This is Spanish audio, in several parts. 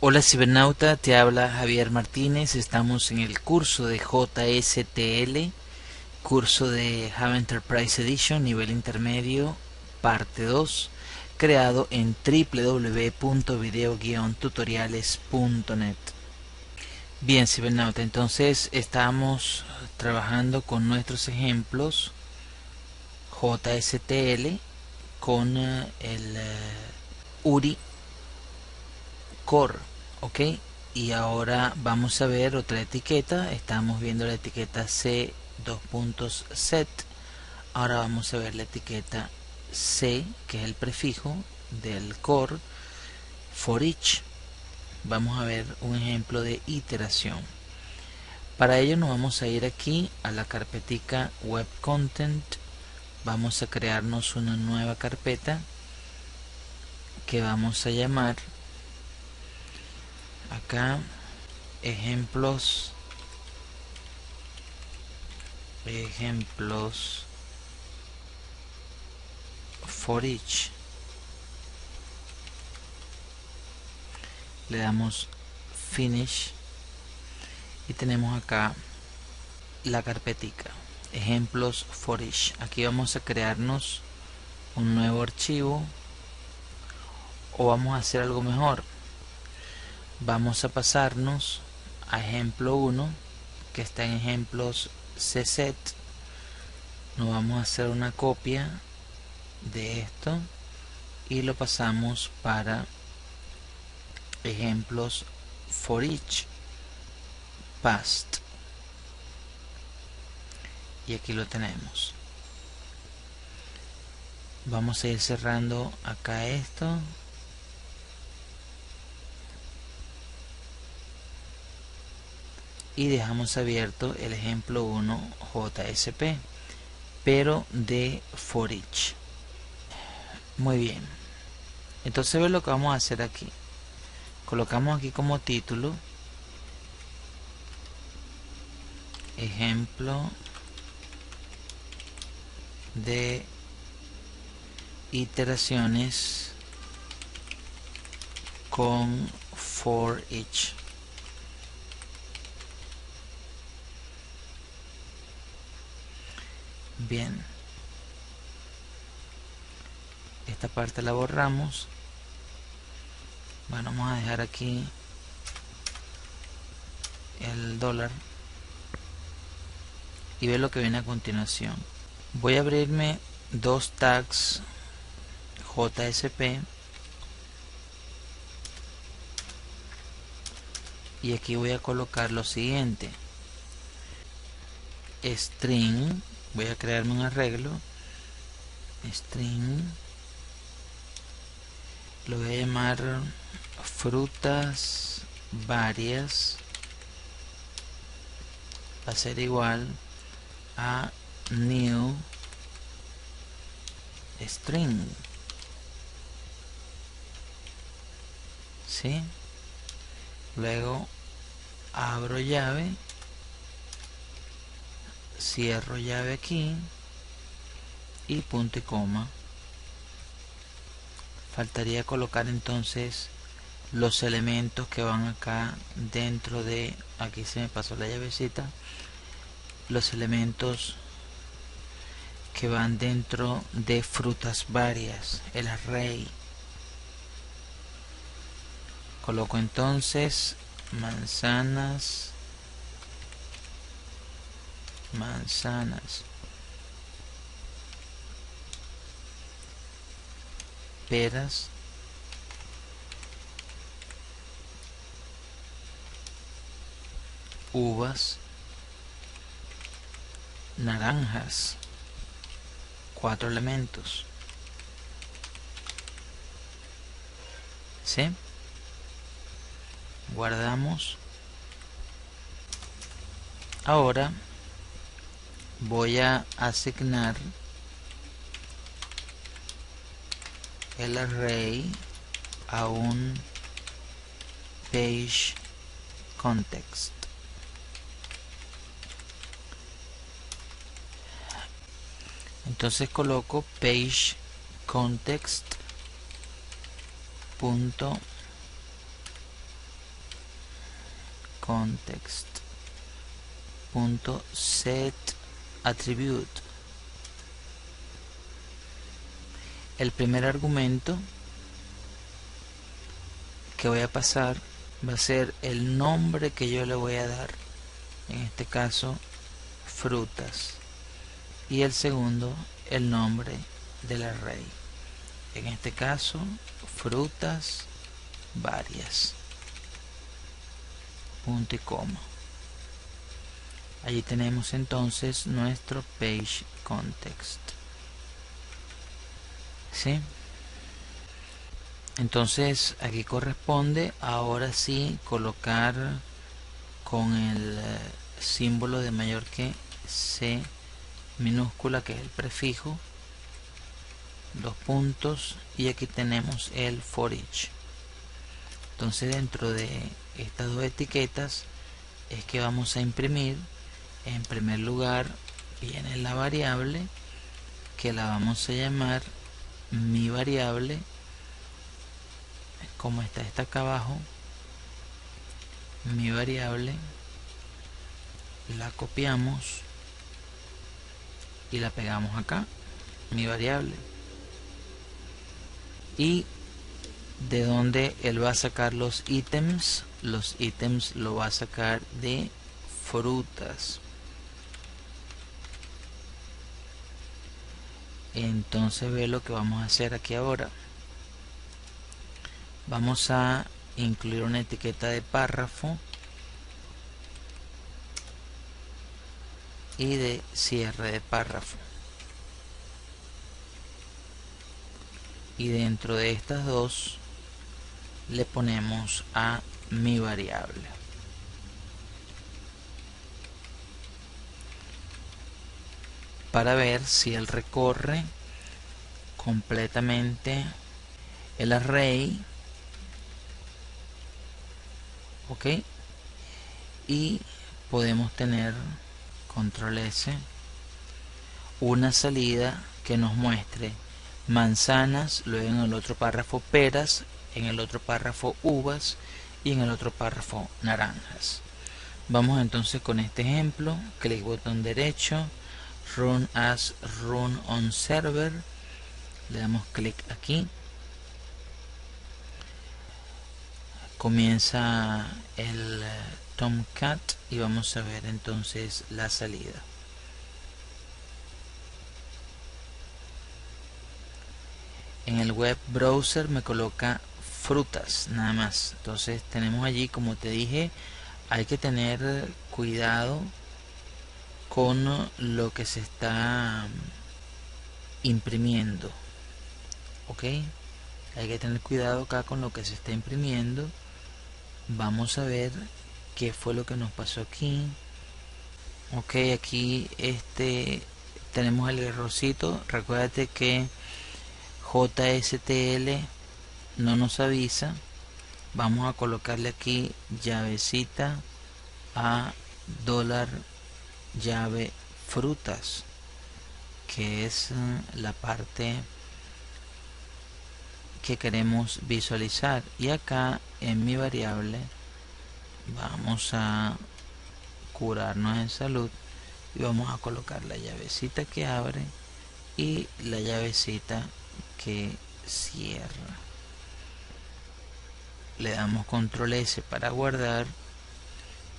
Hola cibernauta, te habla Javier Martínez. Estamos en el curso de JSTL, curso de Java Enterprise Edition, nivel intermedio, parte 2, creado en www.videogui-tutoriales.net. Bien cibernauta, entonces estamos trabajando con nuestros ejemplos JSTL con el URI Core, ok, y ahora vamos a ver otra etiqueta. Estamos viendo la etiqueta C:\set. Ahora vamos a ver la etiqueta C, que es el prefijo del core, for each. Vamos a ver un ejemplo de iteración. Para ello nos vamos a ir aquí a la carpetica web content. Vamos a crearnos una nueva carpeta que vamos a llamar acá ejemplos for each. Le damos finish y tenemos acá la carpetica ejemplos for each. Aquí vamos a crearnos un nuevo archivo, o vamos a hacer algo mejor. Vamos a pasarnos a ejemplo 1, que está en ejemplos cset. Nos vamos a hacer una copia de esto y lo pasamos para ejemplos for each past, y aquí lo tenemos. Vamos a ir cerrando acá esto. Y dejamos abierto el ejemplo 1 JSP, pero de for each. Muy bien. Entonces ve lo que vamos a hacer aquí. Colocamos aquí como título ejemplo de iteraciones con for each. Bien, esta parte la borramos. Bueno, vamos a dejar aquí el dólar y ver lo que viene a continuación. Voy a abrirme dos tags JSP y aquí voy a colocar lo siguiente: string. Voy a crearme un arreglo string, lo voy a llamar frutas varias, va a ser igual a new string, ¿sí? Luego abro llave, cierro llave aquí y punto y coma. Faltaría colocar entonces los elementos que van acá dentro de, aquí se me pasó la llavecita, los elementos que van dentro de frutas varias, el array. Coloco entonces manzanas, peras, uvas, naranjas, 4 elementos, ¿sí? Guardamos. Ahora voy a asignar el array a un page context. Entonces coloco page context punto context.setAttribute. El primer argumento que voy a pasar va a ser el nombre que yo le voy a dar, en este caso frutas, y el segundo el nombre del array, en este caso frutas varias, punto y coma. Allí tenemos entonces nuestro page context. ¿Sí? Entonces aquí corresponde ahora sí colocar con el símbolo de mayor que C minúscula, que es el prefijo, dos puntos, y aquí tenemos el for each. Entonces dentro de estas dos etiquetas es que vamos a imprimir. En primer lugar viene la variable que la vamos a llamar mi variable, como está acá abajo, mi variable, la copiamos y la pegamos acá, mi variable, y de donde él va a sacar los ítems, lo va a sacar de frutas. Entonces ve lo que vamos a hacer aquí ahora. Vamos a incluir una etiqueta de párrafo y de cierre de párrafo, y dentro de estas dos le ponemos a mi variable. Para ver si él recorre completamente el array, ok, y podemos tener control S una salida que nos muestre manzanas, luego en el otro párrafo peras, en el otro párrafo uvas y en el otro párrafo naranjas. Vamos entonces con este ejemplo, clic botón derecho, Run as Run on Server, le damos clic aquí, comienza el Tomcat y vamos a ver entonces la salida. En el web browser me coloca frutas nada más. Entonces tenemos allí, como te dije, hay que tener cuidado con lo que se está imprimiendo, ok, hay que tener cuidado acá con lo que se está imprimiendo. Vamos a ver qué fue lo que nos pasó aquí. Ok, aquí tenemos el errorcito. Recuérdate que JSTL no nos avisa. Vamos a colocarle aquí llavecita a dólar llave frutas, que es la parte que queremos visualizar, y acá en mi variable vamos a curarnos en salud y vamos a colocar la llavecita que abre y la llavecita que cierra. Le damos control S para guardar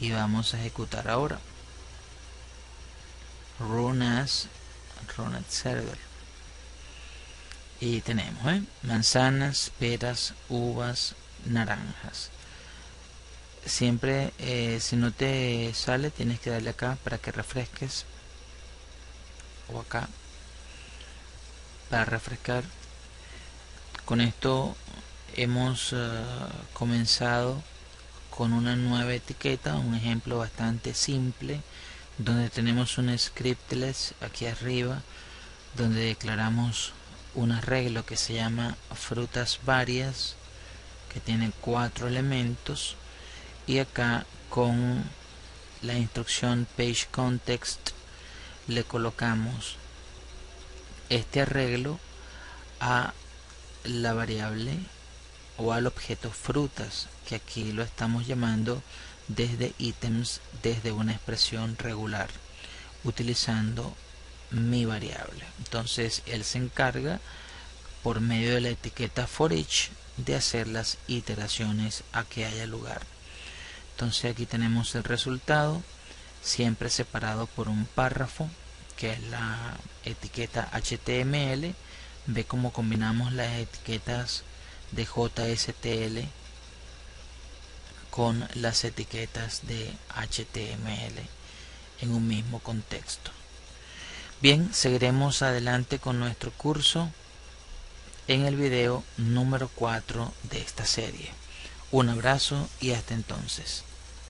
y vamos a ejecutar ahora Run as Run at Server, y tenemos manzanas, peras, uvas, naranjas. Siempre si no te sale tienes que darle acá para que refresques, o acá para refrescar. Con esto hemos comenzado con una nueva etiqueta, un ejemplo bastante simple, donde tenemos un scriptless aquí arriba, donde declaramos un arreglo que se llama frutas varias, que tiene 4 elementos, y acá con la instrucción page context le colocamos este arreglo a la variable o al objeto frutas, que aquí lo estamos llamando desde ítems desde una expresión regular utilizando mi variable. Entonces él se encarga por medio de la etiqueta for each de hacer las iteraciones a que haya lugar. Entonces aquí tenemos el resultado siempre separado por un párrafo, que es la etiqueta HTML. Ve cómo combinamos las etiquetas de JSTL con las etiquetas de HTML en un mismo contexto. Bien, seguiremos adelante con nuestro curso en el video número 4 de esta serie. Un abrazo y hasta entonces.